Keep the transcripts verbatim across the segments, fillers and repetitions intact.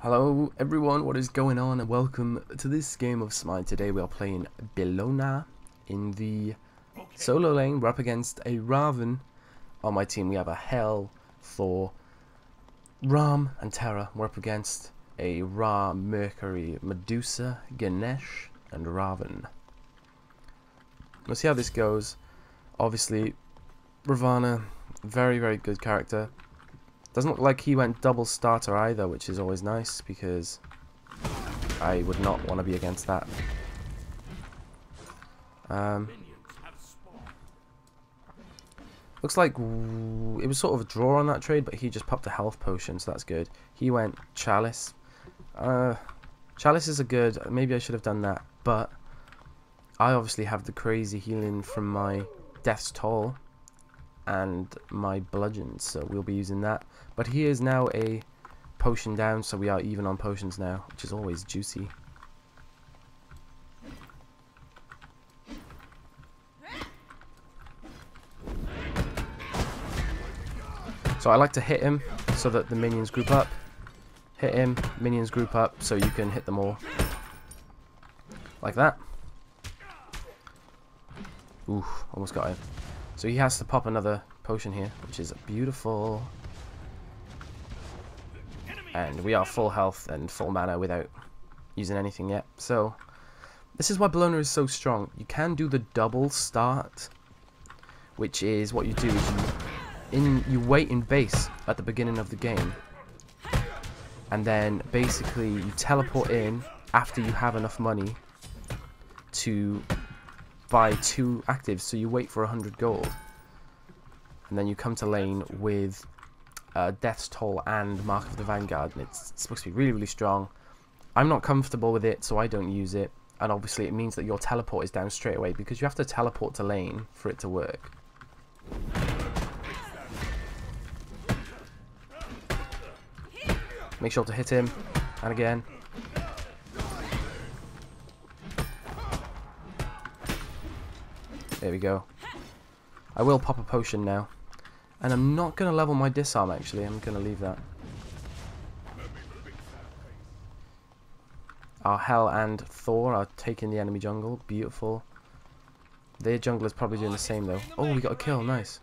Hello everyone, what is going on, and welcome to this game of Smite. Today we are playing Bellona in the solo lane. We're up against a Ravana. On my team we have a Hell, Thor, Ram and Terra. We're up against a Ra, Mercury, Medusa, Ganesh and Ravana. We'll see how this goes. Obviously Ravana, very very good character. Doesn't look like he went double starter either, which is always nice because I would not want to be against that. Um, looks like it was sort of a draw on that trade, but he just popped a health potion, so that's good. He went Chalice. Uh, Chalices are good. Maybe I should have done that, but I obviously have the crazy healing from my Death's Toll and my bludgeon, so we'll be using that. But he is now a potion down, so we are even on potions now, which is always juicy. So I like to hit him so that the minions group up. Hit him, minions group up, so you can hit them all like that. Ooh, almost got him. So he has to pop another potion here, which is beautiful. And we are full health and full mana without using anything yet. So this is why Bellona is so strong. You can do the double start, which is what you do is you, in, you wait in base at the beginning of the game. And then basically you teleport in after you have enough money to buy two actives, so you wait for one hundred gold and then you come to lane with uh, Death's Toll and Mark of the Vanguard, and it's supposed to be really really strong. I'm not comfortable with it, so I don't use it, and obviously it means that your teleport is down straight away because you have to teleport to lane for it to work. Make sure to hit him, and again. There we go. I will pop a potion now. And I'm not going to level my disarm, actually. I'm going to leave that. Our Hell and Thor are taking the enemy jungle. Beautiful. Their jungle is probably doing the same, though. Oh, we got a kill. Nice.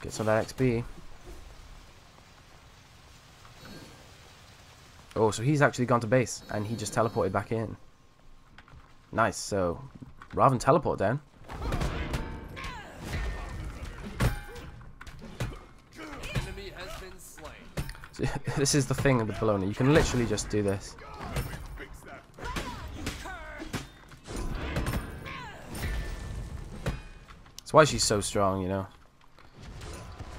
Get some of that X P. Oh, so he's actually gone to base and he just teleported back in. Nice, so Ravana teleport down. Enemy has been slain. This is the thing with Bellona, you can literally just do this. That's why she's so strong, you know.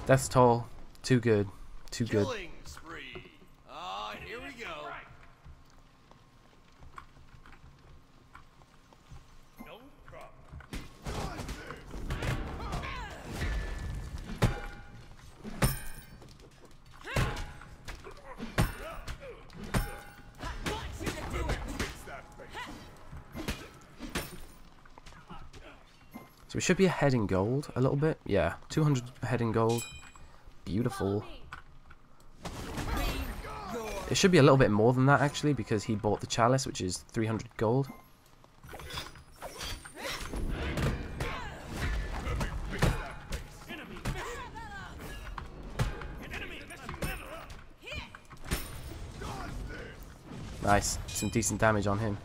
That's tall. Too good. Too good. Spree. Oh, here we go. No problem. So we should be ahead in gold a little bit. Yeah, two hundred ahead in gold. Beautiful. It should be a little bit more than that actually, because he bought the chalice, which is three hundred gold. Nice, some decent damage on him.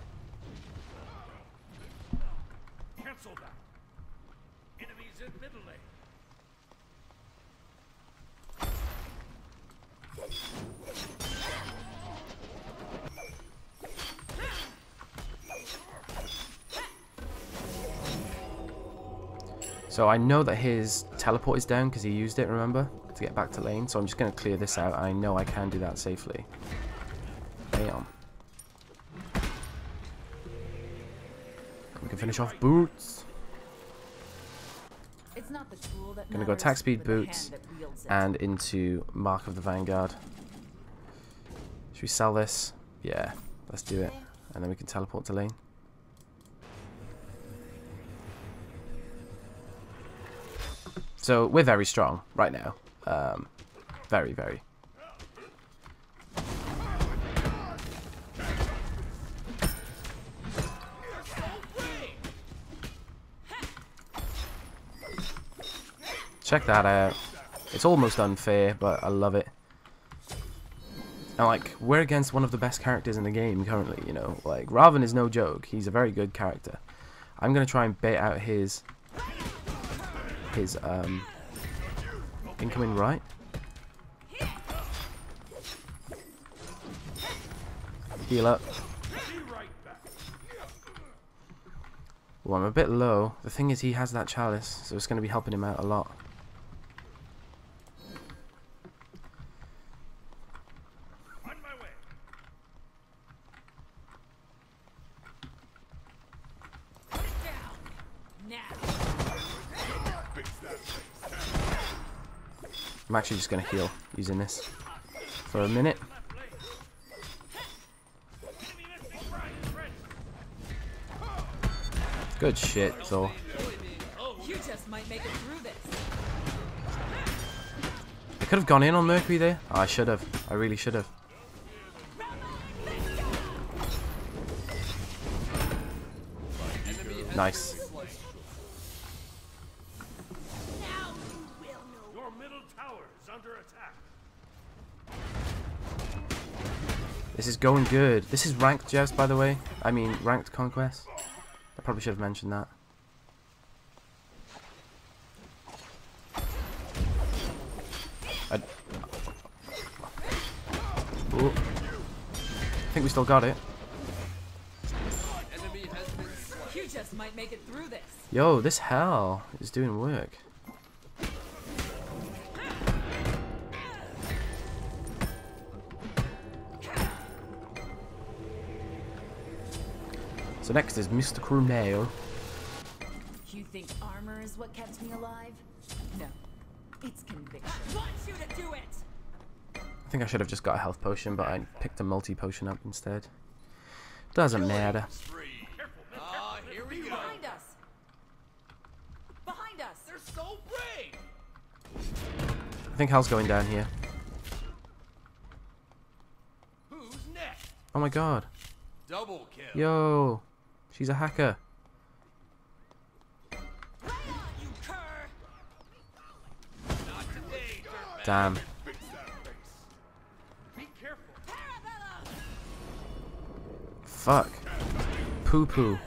So I know that his teleport is down because he used it, remember, to get back to lane. So I'm just going to clear this out. I know I can do that safely. Damn. We can finish off Boots. Going to go attack speed Boots. and into Mark of the Vanguard. Should we sell this? Yeah, let's do it. And then we can teleport to lane. So we're very strong right now. Um, very, very. Check that out. It's almost unfair, but I love it. And like, we're against one of the best characters in the game currently, you know. Like, Ravana is no joke. He's a very good character. I'm going to try and bait out his... his, um... incoming right. Heal up. Well, I'm a bit low. The thing is, he has that chalice, so it's going to be helping him out a lot. I'm actually just going to heal using this for a minute. Good shit, Thor. You just might make it through this. I could have gone in on Mercury there. Oh, I should have. I really should have. Nice. This is going good. This is ranked joust, by the way. I mean, ranked conquest. I probably should have mentioned that. I, Ooh. I think we still got it. You just might make it through this. Yo, this hell is doing work. So next is Mystical Mail. You think armor is what kept me alive? No, it's conviction. I want you to do it. I think I should have just got a health potion, but I picked a multi potion up instead. Doesn't matter. Ah, uh, here we go. Behind us. Behind us. They're so brave. I think Hal's going down here. Who's next? Oh my god. Double kill. Yo. She's a hacker. Damn. Fuck. Poo poo.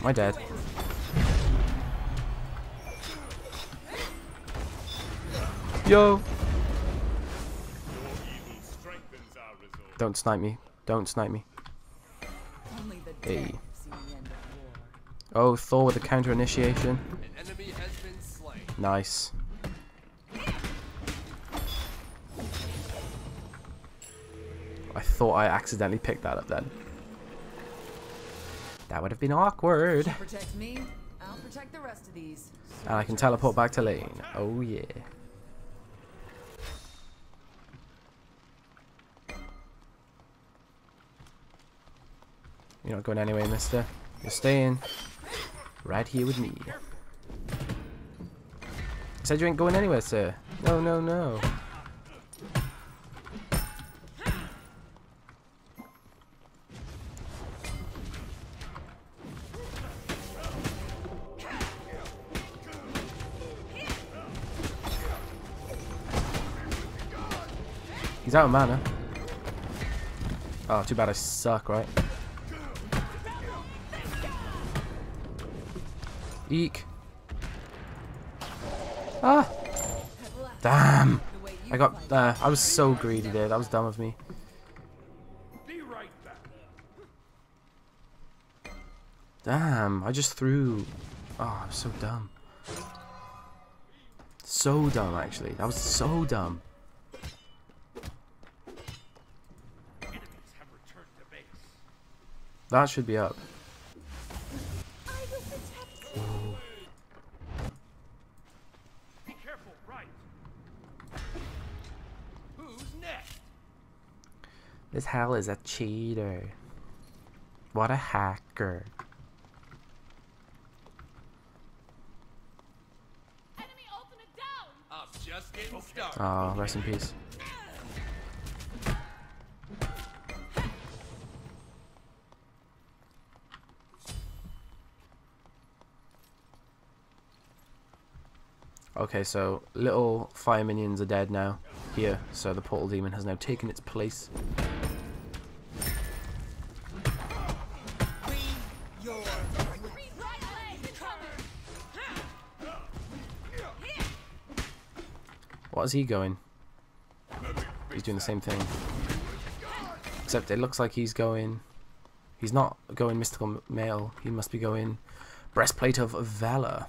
Am I dead? Yo! Don't snipe me. Don't snipe me. Hey. Oh, Thor with the counter initiation. Nice. I thought I accidentally picked that up then. That would have been awkward. Protect me. I'll protect the rest of these. And I can teleport back to lane. Oh yeah. You're not going anywhere, mister. You're staying right here with me. I said you ain't going anywhere, sir. No, no, no. He's out of mana. Oh, too bad I suck, right? Eek. Ah! Damn! I got... Uh, I was so greedy there. That was dumb of me. Damn, I just threw... Oh, I'm so dumb. So dumb, actually. That was so dumb. That should be up. This Hal is a cheater. What a hacker. Enemy ultimate down. I'm just getting started. Oh, rest in peace. Okay, so little fire minions are dead now here, so the portal demon has now taken its place. How's he going? He's doing the same thing, except it looks like he's going, he's not going Mystical Mail, he must be going Breastplate of Valor.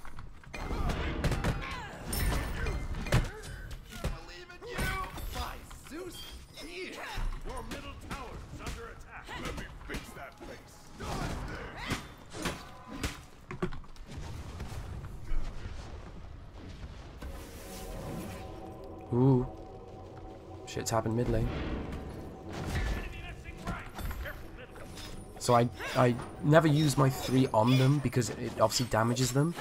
Ooh, shit's happened mid lane. So I, I never use my three on them because it obviously damages them,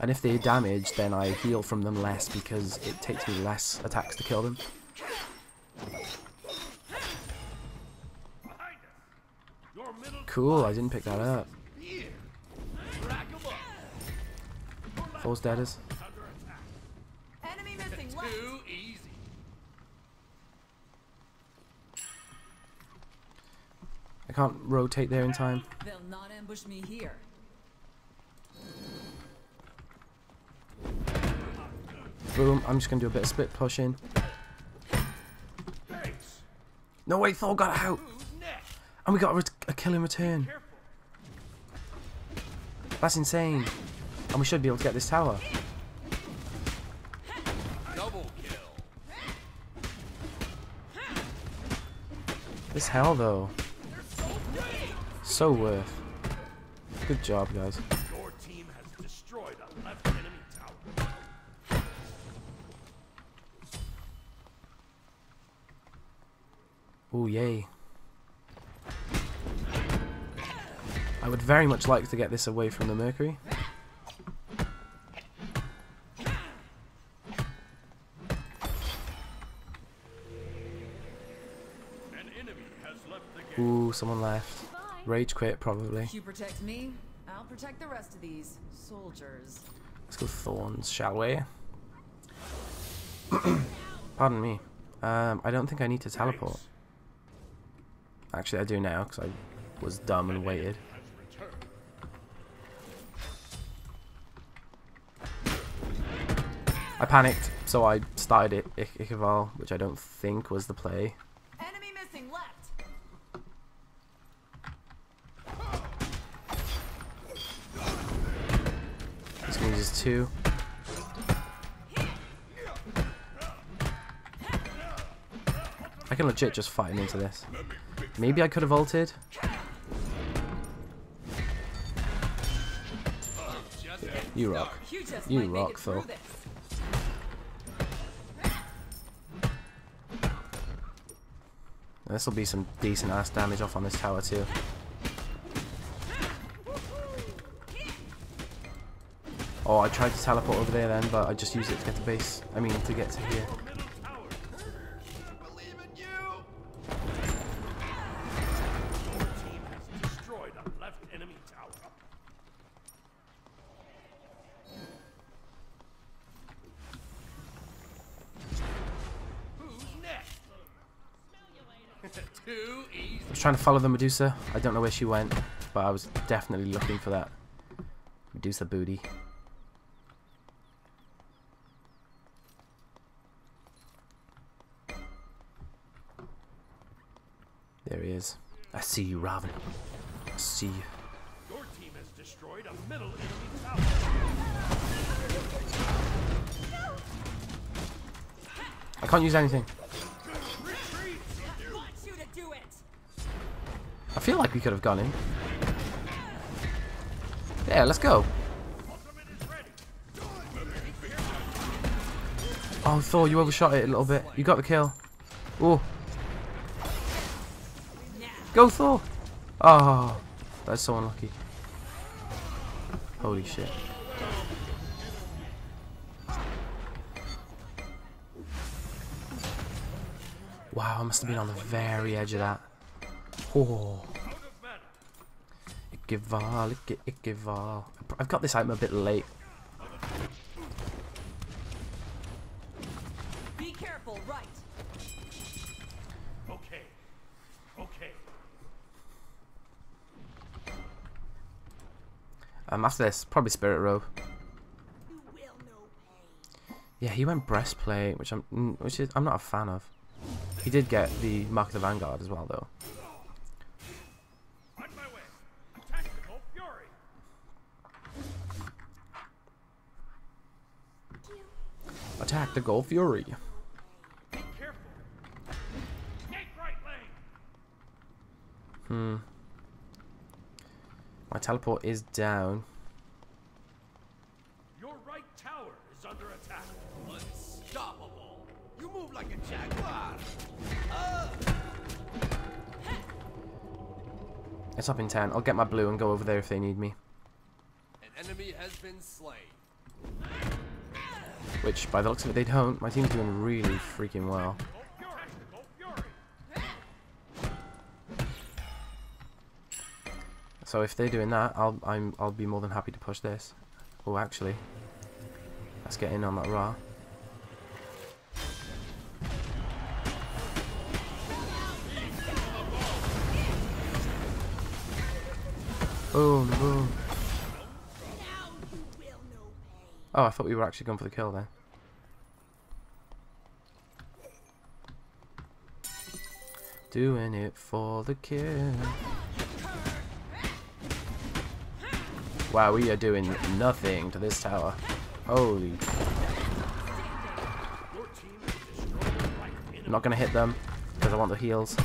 and if they're damaged then I heal from them less because it takes me less attacks to kill them. Cool, I didn't pick that up. Force deaders. I can't rotate there in time. They'll not ambush me here. Boom, I'm just gonna do a bit of split pushing. No wait, Thor got out! And we got a, a kill in return. That's insane. And we should be able to get this tower. This hell though. So worth. Good job, guys. Your team has destroyed a left enemy tower. Ooh, yay. I would very much like to get this away from the Mercury. Ooh, someone left. Rage quit, probably. You protect me, I'll protect the rest of these soldiers. Let's go Thorns, shall we? Pardon me. Um, I don't think I need to teleport. Actually, I do now, because I was dumb and waited. I panicked, so I started it, ich Ichaval, which I don't think was the play. Two. I can legit just fight him into this. Maybe I could have ulted. You rock. You rock, Thor. This will be some decent ass damage off on this tower too. Oh, I tried to teleport over there then, but I just used it to get to base. I mean, to get to here. I was trying to follow the Medusa. I don't know where she went, but I was definitely looking for that Medusa booty. There he is. I see you, Ravana. I see you. Your team has destroyed a middle enemy tower. I can't use anything. I feel like we could have gone in. Yeah, let's go. Oh, Thor, you overshot it a little bit. You got the kill. Oh. Go, Thor! Oh, that's so unlucky. Holy shit. Wow, I must have been on the very edge of that. Oh. Ichaval, Ichaval. I've got this item a bit late. Be careful, right. Okay. Okay. Um, after this, probably Spirit Robe. You will know pain. Yeah, he went Breastplate, which I'm, which is, I'm not a fan of. He did get the Mark of the Vanguard as well, though. On my way. Attack the Gold Fury. Attack the Gold Fury. Be careful. Take right lane. Hmm. My teleport is down. Your right tower is under attack. Unstoppable. You move like a jaguar. It's up in ten. I'll get my blue and go over there if they need me. An enemy has been slain. Which, by the looks of it, they don't. My team's doing really freaking well. So if they're doing that, I'll I'm I'll be more than happy to push this. Oh, actually, let's get in on that Ra. Boom, boom. Oh, I thought we were actually going for the kill then. Doing it for the kill. Wow, we are doing nothing to this tower. Holy. I'm not going to hit them because I want the heals.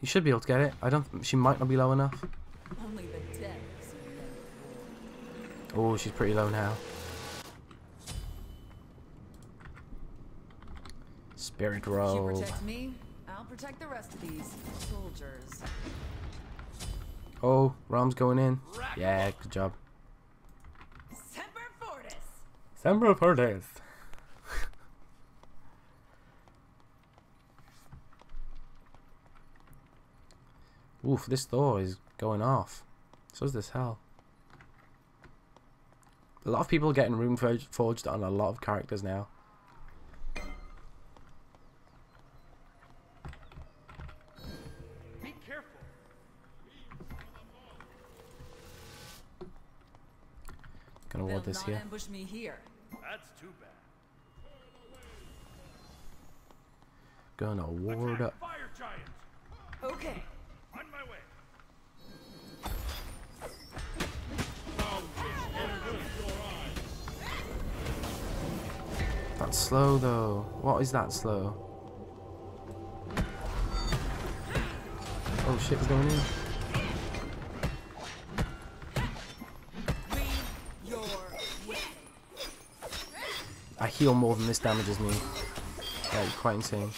You should be able to get it. I don't. She might not be low enough. Only the dead. Oh, she's pretty low now. Spirit Robe. You protect me, I'll protect the rest of these soldiers. Oh, Ram's going in. Yeah, good job. Semper Fortis. Semper Fortis. Oof, this Thor is going off. So is this hell. A lot of people are getting rune forged on a lot of characters now. Be careful. Gonna ward this here. Ambush me here. That's too bad. Gonna ward up. Fire giants. Okay. On my way. That's slow though. What is that slow? Oh shit, we're going in. I heal more than this damages me. That is quite insane.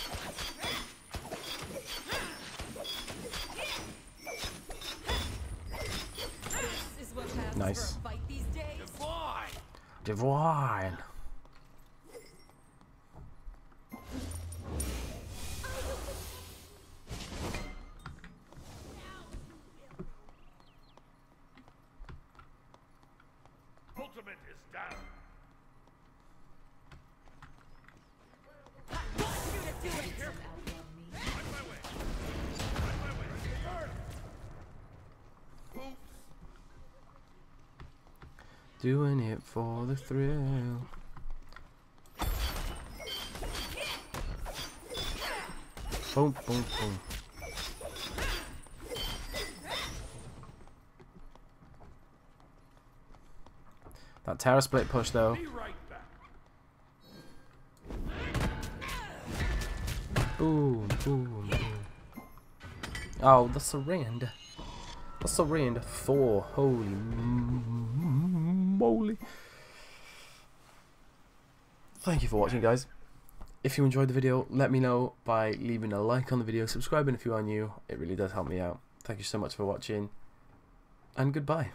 Nice. Divine. Divine. Ultimate is down. Doing it for the thrill. Boom, boom, boom. That tower split push though. Boom, boom, boom. Oh, the surrender. The surrender four. Holy moly. Thank you for watching, guys. If you enjoyed the video, let me know by leaving a like on the video, subscribing if you are new. It really does help me out. Thank you so much for watching, and goodbye.